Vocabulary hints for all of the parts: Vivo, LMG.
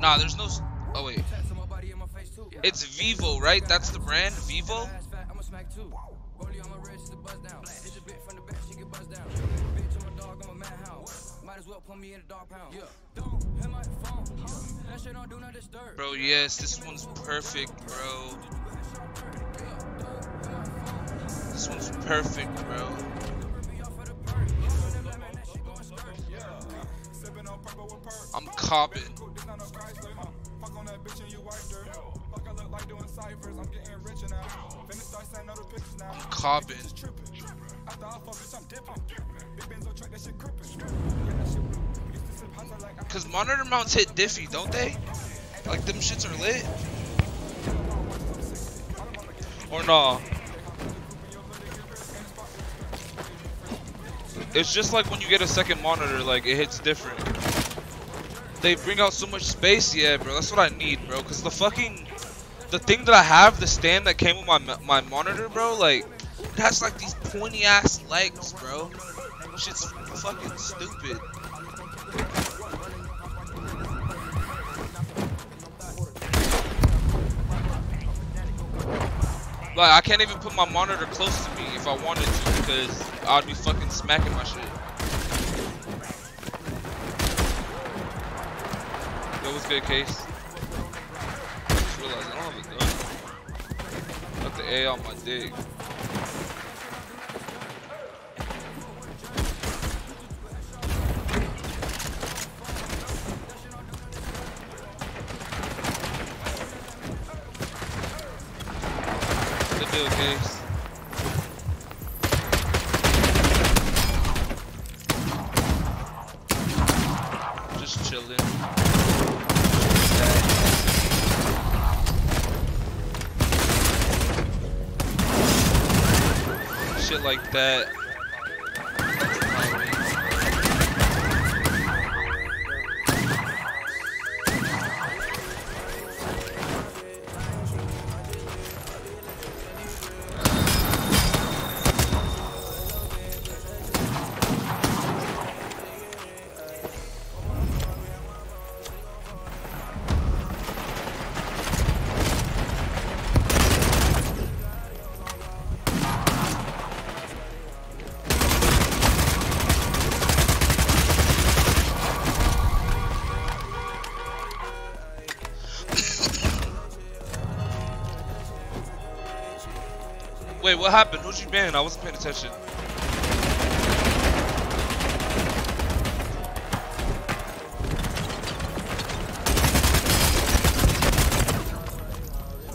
Nah, there's no... Oh, wait. It's Vivo, right? That's the brand? Vivo? Bro, yes, this one's perfect, bro. This one's perfect, bro. I'm copping. I'm copping. Cause monitor mounts hit diffy, don't they? Like them shits are lit. Or nah. It's just like when you get a second monitor, like it hits different. They bring out so much space, yeah, bro. That's what I need, bro. Cause the thing that I have, the stand that came with my monitor, bro, like it has like these pointy ass legs, bro. Shit's fucking stupid. Like, I can't even put my monitor close to me if I wanted to, because I'd be fucking smacking my shit. That was good, Case. I just realized I don't have a gun. Got the A on my dig. Case. Just chilling. Shit like that. Wait, what happened? Who'd you ban? I wasn't paying attention.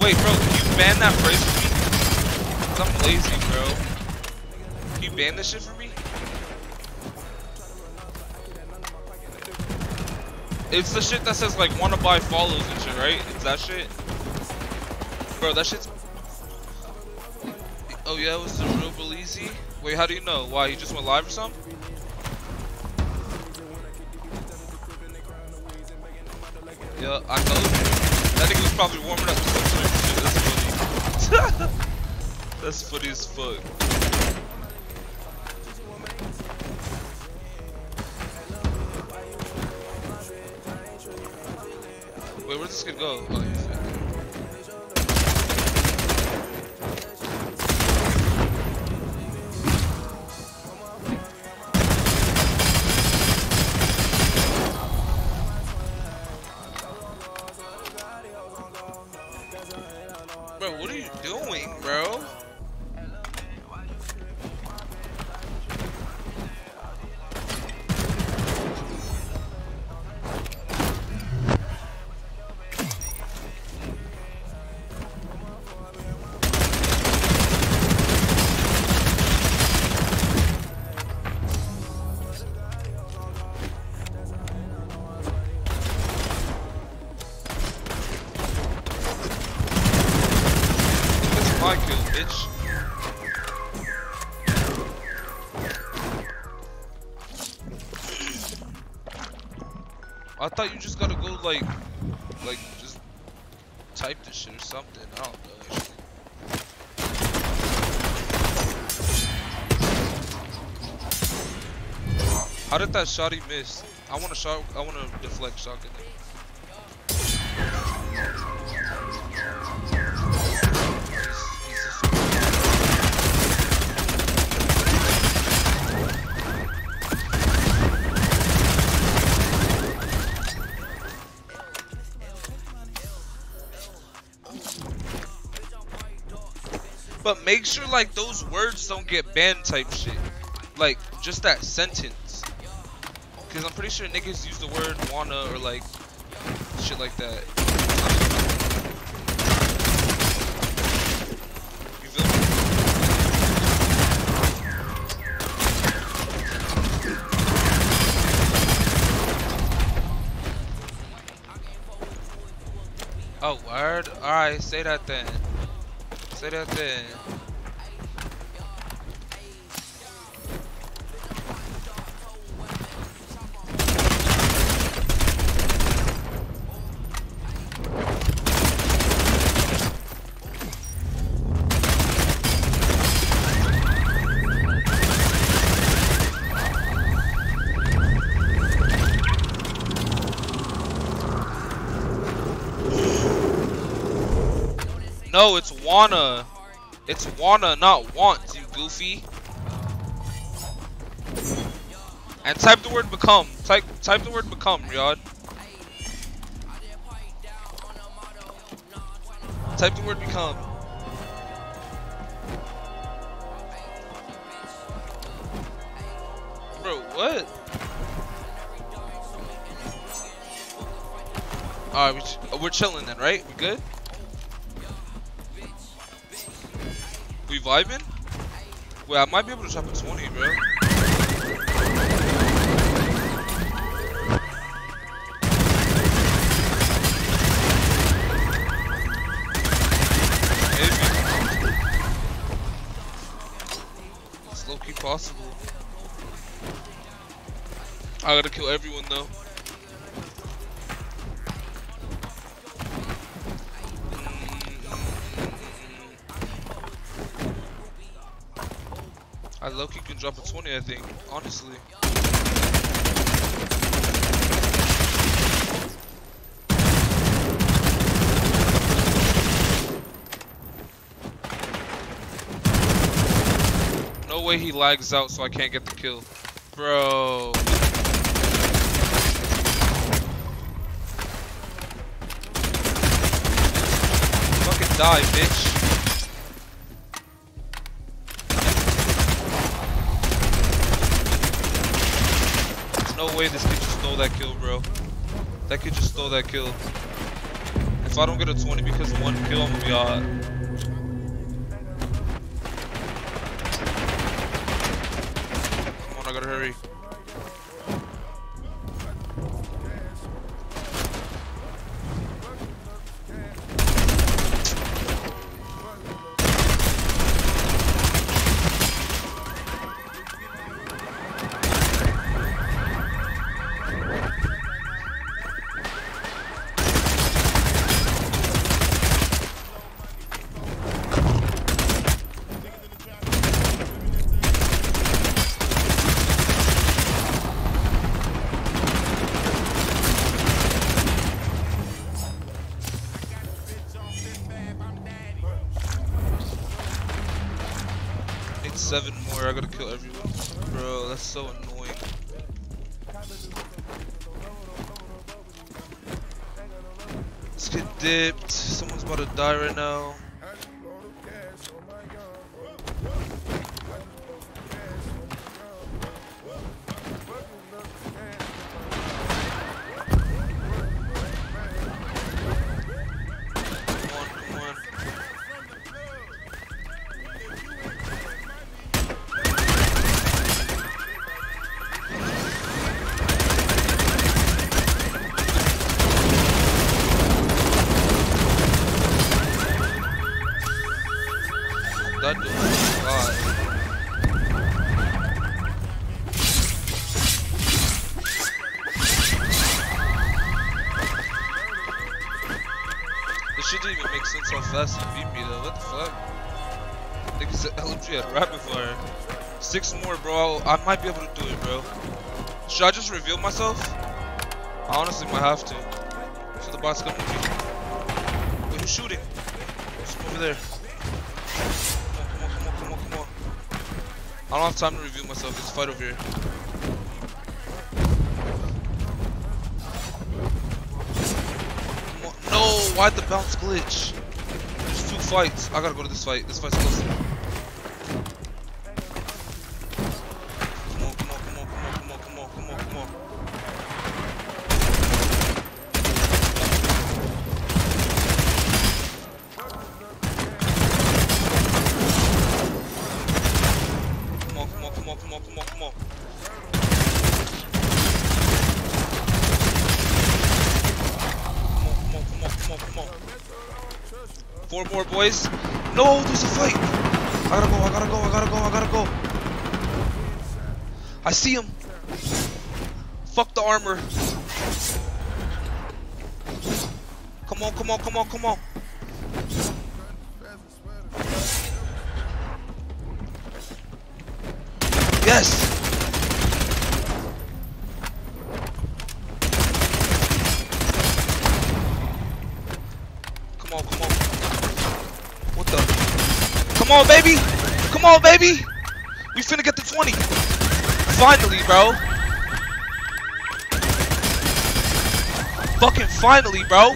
Wait, bro, can you ban that phrase for me? Cause I'm lazy, bro. Can you ban this shit for me? It's the shit that says, like, wanna buy follows and shit, right? It's that shit? Bro, that shit's... Oh yeah, it was real Belize. Wait, how do you know? Why, you just went live or something? Yeah, I know. That nigga was probably warming up to some sort of shit. That's funny. That's funny as fuck. Wait, where's this gonna go? Oh, yeah. Bro, what are you doing, bro? My kill, bitch. I thought you just gotta go like just type this shit or something. I don't know. Actually. How did that shotty miss? I want a deflect shotgun. But make sure, like, those words don't get banned type shit. Like, just that sentence. Because I'm pretty sure niggas use the word wanna or, like, shit like that. You feel me? Oh, word? Alright, say that then. Say that then. No, it's wanna. It's wanna, not want, you goofy. And type the word become. Type the word become, Riyadh. Type the word become. Bro, what? Alright, we're chilling then, right? We good? We vibing? Wait, I might be able to drop a 20, bro. Maybe. It's low-key possible. I gotta kill everyone, though. I low-key can drop a 20, I think, honestly. No way he lags out so I can't get the kill. Bro. Fucking die, bitch. No way this kid just stole that kill, bro. That kid just stole that kill. If I don't get a 20 because of one kill, I'm gonna be all right. Come on, I gotta hurry. Seven more, I gotta kill everyone. Bro, that's so annoying. Let's get dipped. Someone's about to die right now. That dude, this shit didn't even make sense how fast he beat me though, what the fuck? Niggas said LMG had rapid fire. 6 more, bro, I might be able to do it, bro. Should I just reveal myself? I honestly might have to. So the bot's coming. Wait, who's shooting? Who's over there? Come on. I don't have time to review myself. There's a fight over here. No, why'd the bounce glitch? There's two fights. I gotta go to this fight. This fight's close. Come on. Come on. Come on. Four more, boys. No, there's a fight. I gotta go. I see him. Fuck the armor. Come on. Yes! Come on. What the? Come on, baby! We finna get the 20! Finally, bro! Fucking finally, bro!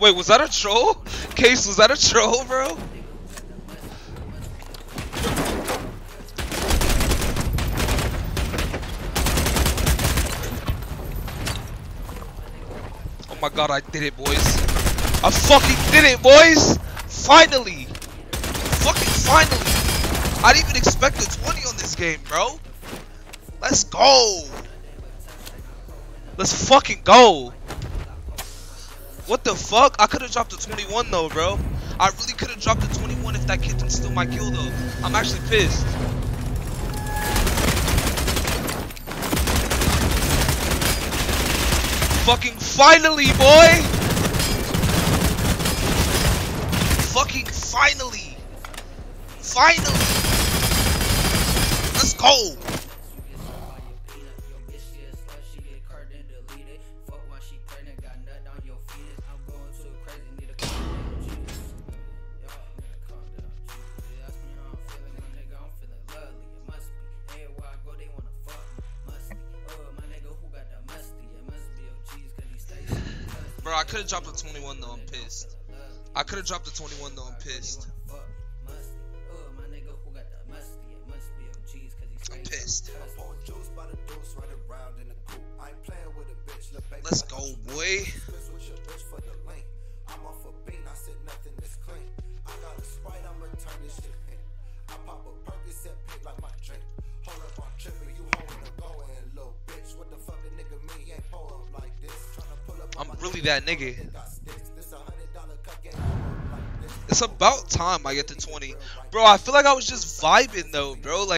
Wait, was that a troll? Case, was that a troll, bro? Oh my god, I did it, boys. I fucking did it, boys! Finally! Fucking finally! I didn't even expect a 20 on this game, bro! Let's go! Let's fucking go! What the fuck? I could have dropped a 21 though, bro. I really could have dropped a 21 if that kid didn't steal my kill though. I'm actually pissed. Fucking finally, boy! Fucking finally! Finally! Let's go! Bro, I could have dropped a 21 though, I'm pissed. I'm pissed. Let's go, boy. I'm really that nigga. It's about time I get to 20. Bro, I feel like I was just vibing though, bro. Like